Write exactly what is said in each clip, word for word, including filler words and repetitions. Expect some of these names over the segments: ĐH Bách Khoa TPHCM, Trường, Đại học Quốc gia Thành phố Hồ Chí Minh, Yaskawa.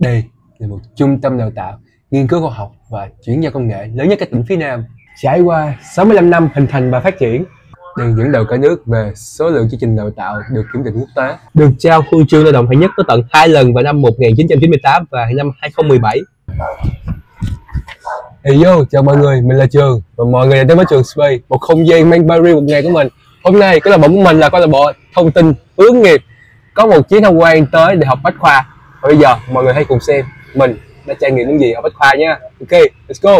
D là một trung tâm đào tạo, nghiên cứu khoa học và chuyển giao công nghệ lớn nhất các tỉnh phía Nam. Trải qua sáu mươi lăm năm hình thành và phát triển, đang dẫn đầu cả nước về số lượng chương trình đào tạo được kiểm định quốc tế. Được trao huân chương lao động hạng nhất có tận hai lần vào năm một nghìn chín trăm chín mươi tám và năm hai không một bảy. Hello, chào mọi người, mình là Trường và mọi người đã đến với Trường Space, một không gian mang Paris một ngày của mình. Hôm nay câu lạc bộ của mình là câu lạc bộ thông tin hướng nghiệp, có một chuyến tham quan tới Đại học Bách Khoa. Và bây giờ mọi người hãy cùng xem mình đã trải nghiệm những gì ở Bách Khoa nha. Ok, let's go.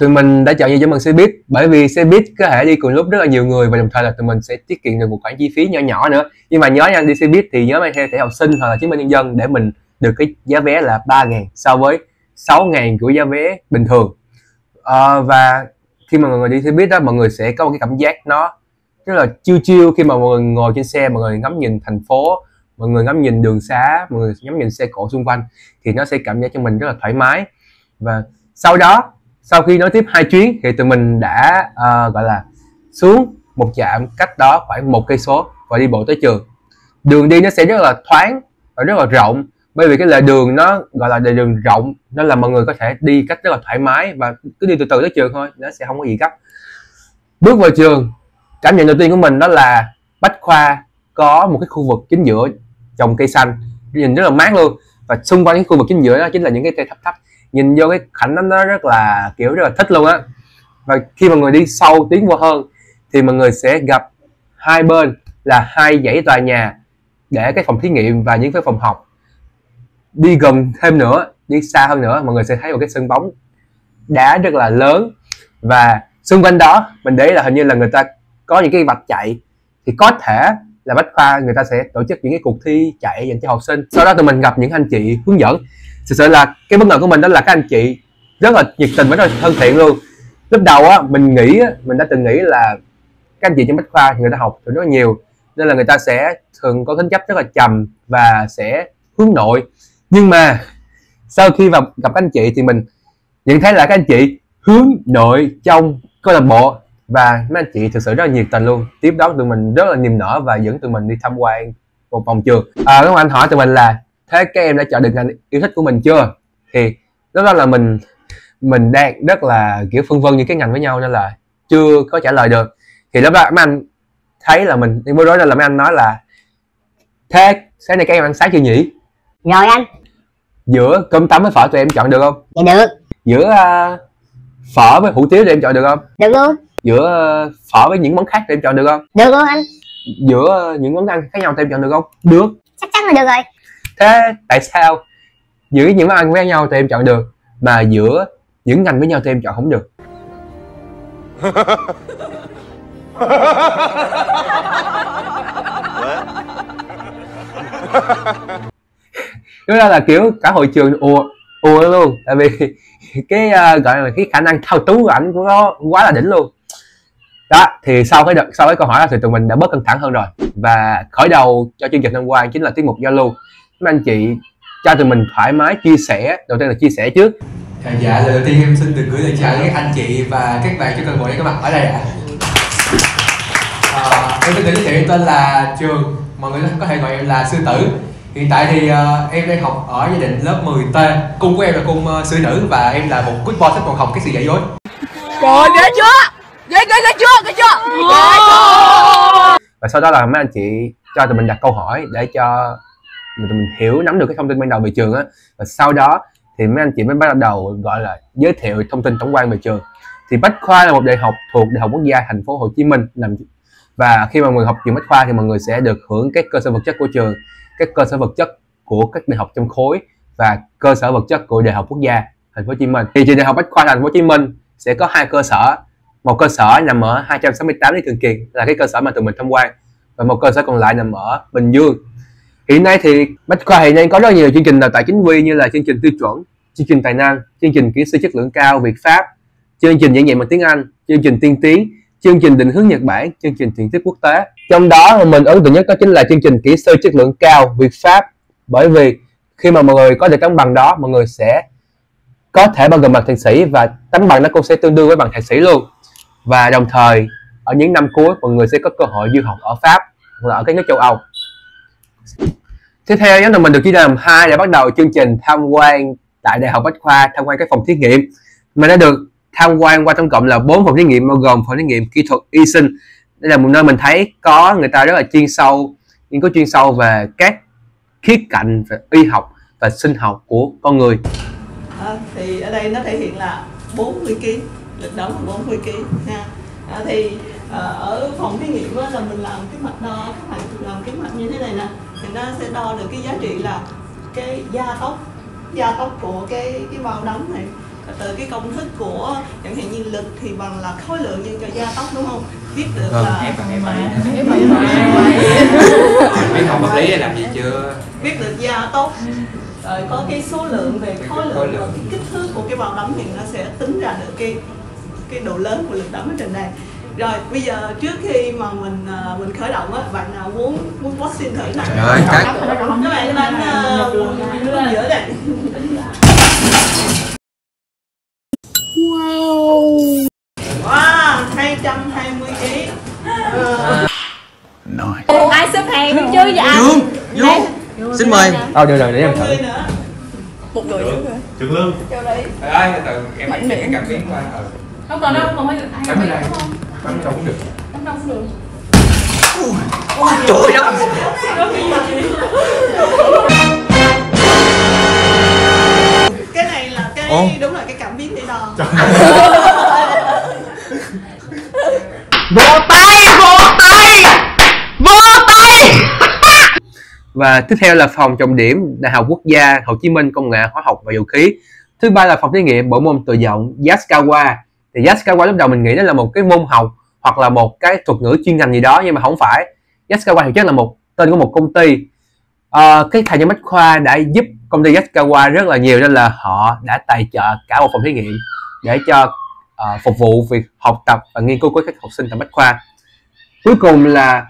Tụi mình đã chọn đi cho bằng xe buýt, bởi vì xe buýt có thể đi cùng lúc rất là nhiều người và đồng thời là tụi mình sẽ tiết kiệm được một khoản chi phí nhỏ nhỏ nữa. Nhưng mà nhớ nha, đi xe buýt thì nhớ mang theo thẻ học sinh hoặc là chứng minh nhân dân để mình được cái giá vé là ba nghìn so với sáu nghìn của giá vé bình thường. À, và khi mà mọi người đi xe buýt đó, mọi người sẽ có một cái cảm giác nó rất là chill chill khi mà mọi người ngồi trên xe, mọi người ngắm nhìn thành phố, mọi người ngắm nhìn đường xá, mọi người ngắm nhìn xe cộ xung quanh thì nó sẽ cảm giác cho mình rất là thoải mái. Và sau đó, sau khi nối tiếp hai chuyến thì tụi mình đã uh, gọi là xuống một trạm cách đó khoảng một cây số và đi bộ tới trường. Đường đi nó sẽ rất là thoáng và rất là rộng, bởi vì cái lề đường nó gọi là lề đường rộng nên là mọi người có thể đi cách rất là thoải mái và cứ đi từ từ tới trường thôi, nó sẽ không có gì gấp. Bước vào trường, cảm nhận đầu tiên của mình đó là Bách Khoa có một cái khu vực chính giữa trồng cây xanh, nhìn rất là mát luôn, và xung quanh cái khu vực chính giữa đó chính là những cái cây thấp thấp. Nhìn vô cái cảnh đó nó rất là kiểu rất là thích luôn á. Và khi mà người đi sâu tiến qua hơn thì mọi người sẽ gặp hai bên là hai dãy tòa nhà để cái phòng thí nghiệm và những cái phòng học. Đi gần thêm nữa, đi xa hơn nữa, mọi người sẽ thấy một cái sân bóng đá rất là lớn. Và xung quanh đó mình để ý là hình như là người ta có những cái vạch chạy, thì có thể là Bách Khoa người ta sẽ tổ chức những cái cuộc thi chạy dành cho học sinh. Sau đó tụi mình gặp những anh chị hướng dẫn. Thực sự là cái bất ngờ của mình đó là các anh chị rất là nhiệt tình và rất là thân thiện luôn. Lúc đầu á, mình nghĩ, mình đã từng nghĩ là các anh chị trong Bách Khoa người ta học thì rất là nhiều nên là người ta sẽ thường có tính chất rất là trầm và sẽ hướng nội. Nhưng mà sau khi vào gặp các anh chị thì mình nhận thấy là các anh chị hướng nội trong câu lạc bộ, và mấy anh chị thực sự rất là nhiệt tình luôn. Tiếp đó tụi mình rất là niềm nở và dẫn tụi mình đi tham quan một vòng trường. À, các anh hỏi tụi mình là thế các em đã chọn được ngành yêu thích của mình chưa? Thì lúc đó là mình mình đang rất là kiểu phân vân những cái ngành với nhau nên là chưa có trả lời được. Thì lúc đó mấy anh thấy là mình đi bối rối nên là mấy anh nói là thế sáng nay các em ăn sáng chưa nhỉ? Rồi anh. Giữa cơm tấm với phở tụi em chọn được không? Dạ được. Giữa uh, phở với hủ tiếu tụi em chọn được không? Được luôn. Giữa uh, phở với những món khác tụi em chọn được không? Được luôn anh. Giữa uh, những món ăn khác nhau tụi em chọn được không? Được. Chắc chắn là được rồi. Thế tại sao giữa những món ăn với nhau tụi em chọn được mà giữa những ngành với nhau tụi em chọn không được? Đúng ra là kiểu cả hội trường ùa ùa luôn, tại vì cái uh, gọi là cái khả năng thao túng của ảnh của nó quá là đỉnh luôn. Đó, thì sau cái đợt, sau cái câu hỏi đó thì tụi mình đã bớt căng thẳng hơn rồi, và khởi đầu cho chương trình hôm qua chính là tiết mục giao lưu. Mấy anh chị cho tụi mình thoải mái chia sẻ, đầu tiên là chia sẻ trước. À, dạ, đầu tiên em xin được gửi lời chào đến các anh chị và các bạn trong câu lạc bộ đây, các bạn ở đây ạ. À. À, em xin tự giới thiệu tên là Trường, mọi người có thể gọi em là sư tử. Hiện tại thì uh, em đang học ở gia đình lớp mười T, cung của em là cung uh, sư nữ và em là một good boy thích còn học cái sự giả dối. Trời ơi, ghê chưa? Ghê ghê ghê chưa? Ghê chưa? Và sau đó là mấy anh chị cho tụi mình đặt câu hỏi để cho mình hiểu nắm được cái thông tin ban đầu về trường á, và sau đó thì mấy anh chị mới bắt đầu gọi là giới thiệu thông tin tổng quan về trường. Thì Bách Khoa là một đại học thuộc Đại học Quốc gia Thành phố Hồ Chí Minh nằm, và khi mà người học trường Bách Khoa thì mọi người sẽ được hưởng các cơ sở vật chất của trường, các cơ sở vật chất của các đại học trong khối và cơ sở vật chất của Đại học Quốc gia Thành phố Hồ Chí Minh. Thì trường Đại học Bách Khoa Thành phố Hồ Chí Minh sẽ có hai cơ sở, một cơ sở nằm ở hai trăm sáu mươi tám Lý Thường Kiệt là cái cơ sở mà tụi mình tham quan, và một cơ sở còn lại nằm ở Bình Dương. Hiện nay thì Bách Khoa hiện nay có rất nhiều chương trình đào tạo chính quy như là chương trình tiêu chuẩn, chương trình tài năng, chương trình kỹ sư chất lượng cao Việt Pháp, chương trình giảng dạy bằng tiếng Anh, chương trình tiên tiến, chương trình định hướng Nhật Bản, chương trình thiện tiếp quốc tế. Trong đó mình ấn tượng nhất đó chính là chương trình kỹ sư chất lượng cao Việt Pháp, bởi vì khi mà mọi người có được tấm bằng đó, mọi người sẽ có thể bao gồm bằng thạc sĩ và tấm bằng nó cũng sẽ tương đương với bằng thạc sĩ luôn. Và đồng thời ở những năm cuối mọi người sẽ có cơ hội du học ở Pháp hoặc là ở các nước châu Âu. Tiếp theo nhóm tụi mình được chia làm hai để bắt đầu chương trình tham quan tại Đại học Bách Khoa, tham quan các phòng thí nghiệm. Mình đã được tham quan qua tổng cộng là bốn phòng thí nghiệm bao gồm phòng thí nghiệm kỹ thuật y sinh. Đây là một nơi mình thấy có người ta rất là chuyên sâu, nghiên cứu chuyên sâu về các khía cạnh về y học và sinh học của con người. À, thì ở đây nó thể hiện là bốn mươi ký, lực đóng là bốn mươi ký ha. À, thì à, ở phòng thí nghiệm là mình làm cái mạch đo, các bạn làm cái mạch như thế này nè, thì nó sẽ đo được cái giá trị là cái gia tốc, gia tốc của cái cái bao đóng này. Từ cái công thức của chẳng hạn như lực thì bằng là khối lượng nhân cho gia tốc, đúng không? Biết được ừ, là em bằng em học vật lý làm gì chưa? Biết được gia tốc, rồi có cái số lượng về khối lượng, lượng. Và cái kích thước của cái bao đấm thì nó sẽ tính ra được cái cái độ lớn của lực đấm ở trên đây. Rồi bây giờ trước khi mà mình mình khởi động á, bạn nào muốn muốn boxing thử nào? Trời ơi, các bạn đánh giữa đây. hai trăm hai mươi ký. Nice. Ai xếp hàng được chứ vậy? Vương, Vương. Vương. Xin mời. Tao đưa rồi để em thử. Một người nữa. Trường Lương. Chào đấy. Ai từ em mạnh miệng cảm biến qua. Không còn đâu, còn hơi ai. Cảm ơn. Không trong cũng được. Trong trong cũng được. Ôi trời ơi. Cái này là cái đúng là cái cảm biến để đo. Vô tay, vô tay, vô tay. Và tiếp theo là phòng trọng điểm Đại học Quốc gia Hồ Chí Minh Công nghệ Hóa học và Dầu khí. Thứ ba là phòng thí nghiệm bộ môn tự động Yaskawa. Thì Yaskawa lúc đầu mình nghĩ đó là một cái môn học hoặc là một cái thuật ngữ chuyên ngành gì đó, nhưng mà không phải. Yaskawa thì chắc là một tên của một công ty. À, cái thầy Bách Khoa đã giúp công ty Yaskawa rất là nhiều nên là họ đã tài trợ cả một phòng thí nghiệm để cho À, phục vụ việc học tập và nghiên cứu của các học sinh tại Bách Khoa. Cuối cùng là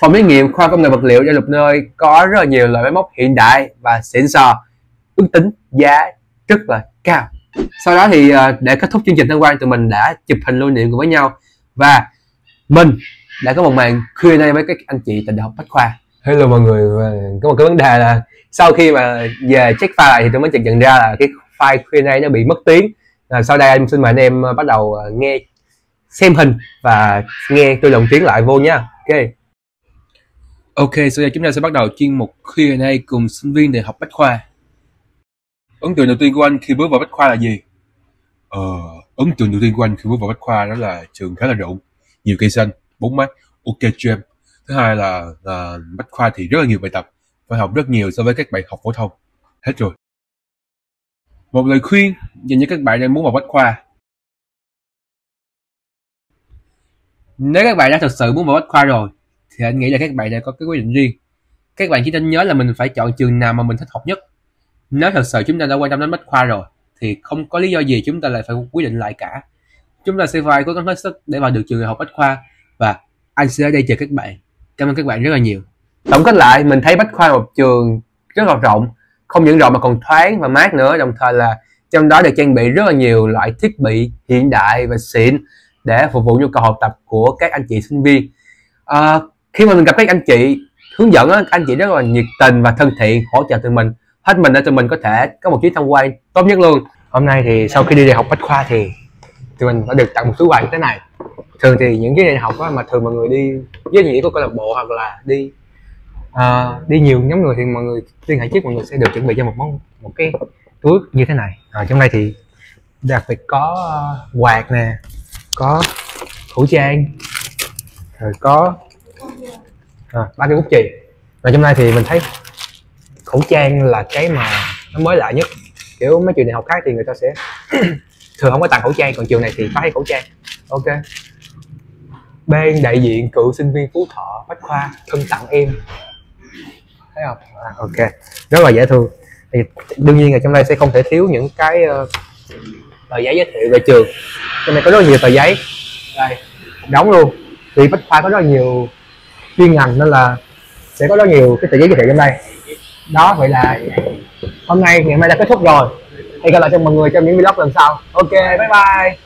phòng thí nghiệm khoa công nghệ vật liệu, đây là nơi có rất là nhiều loại máy móc hiện đại và xịn sò, ước tính giá rất là cao. Sau đó thì à, để kết thúc chương trình tham quan, tụi mình đã chụp hình lưu niệm cùng với nhau và mình đã có một màn Q and A với các anh chị tại Đại học Bách Khoa. Hello mọi người, có một cái vấn đề là sau khi mà về check file lại thì tụi mình chợt nhận ra là cái file Q and A nó bị mất tiếng. À, sau đây em xin mời anh em bắt đầu nghe, xem hình và nghe tôi lồng tiếng lại vô nha. Ok. Ok, sau đây chúng ta sẽ bắt đầu chuyên mục Q and A cùng sinh viên Đại học Bách Khoa. Ấn tượng đầu tiên của anh khi bước vào Bách Khoa là gì? Ờ, ấn tượng đầu tiên của anh khi bước vào Bách Khoa đó là trường khá là rộng, nhiều cây xanh, bóng mát, ok cho em. Thứ hai là, là Bách Khoa thì rất là nhiều bài tập, phải học rất nhiều so với các bạn học phổ thông. Hết rồi. Một lời khuyên dành cho các bạn đang muốn vào Bách Khoa. Nếu các bạn đã thực sự muốn vào Bách Khoa rồi thì anh nghĩ là các bạn đã có cái quyết định riêng. Các bạn chỉ nên nhớ là mình phải chọn trường nào mà mình thích học nhất. Nếu thật sự chúng ta đã quan tâm đến Bách Khoa rồi thì không có lý do gì chúng ta lại phải quyết định lại cả. Chúng ta sẽ phải cố gắng hết sức để vào được trường Đại học Bách Khoa. Và anh sẽ ở đây chờ các bạn. Cảm ơn các bạn rất là nhiều. Tổng kết lại, mình thấy Bách Khoa là một trường rất là rộng, không những rộng mà còn thoáng và mát nữa, đồng thời là trong đó được trang bị rất là nhiều loại thiết bị hiện đại và xịn để phục vụ nhu cầu học tập của các anh chị sinh viên. À, khi mà mình gặp các anh chị hướng dẫn đó, anh chị rất là nhiệt tình và thân thiện, hỗ trợ tụi mình hết mình để tụi mình có thể có một chuyến tham quan tốt nhất luôn. Hôm nay thì sau khi đi Đại học Bách Khoa thì tụi mình đã được tặng một túi quà như thế này. Thường thì những cái đại học đó mà thường mọi người đi với nghĩa của câu lạc bộ hoặc là đi À, đi nhiều nhóm người thì mọi người liên hệ trước, mọi người sẽ được chuẩn bị cho một món một cái túi như thế này. À, trong đây thì đặc biệt có quạt nè, có khẩu trang, rồi có à, ba cái bút chì. Và trong đây thì mình thấy khẩu trang là cái mà nó mới lạ nhất, kiểu mấy trường đại học khác thì người ta sẽ thường không có tặng khẩu trang, còn trường này thì có hai khẩu trang. Ok. Bên đại diện cựu sinh viên Phú Thọ Bách Khoa thân tặng em thấy không? À, ok, rất là dễ thương. Thì đương nhiên là trong đây sẽ không thể thiếu những cái uh, tờ giấy giới thiệu về trường. Trong này có rất nhiều tờ giấy đây, đóng luôn. Vì Bách Khoa có rất nhiều chuyên ngành nên là sẽ có rất nhiều cái tờ giấy giới thiệu trong đây. Đó, vậy là hôm nay, ngày hôm nay đã kết thúc rồi. Hẹn gặp lại cho mọi người trong những vlog lần sau. Ok, bye bye.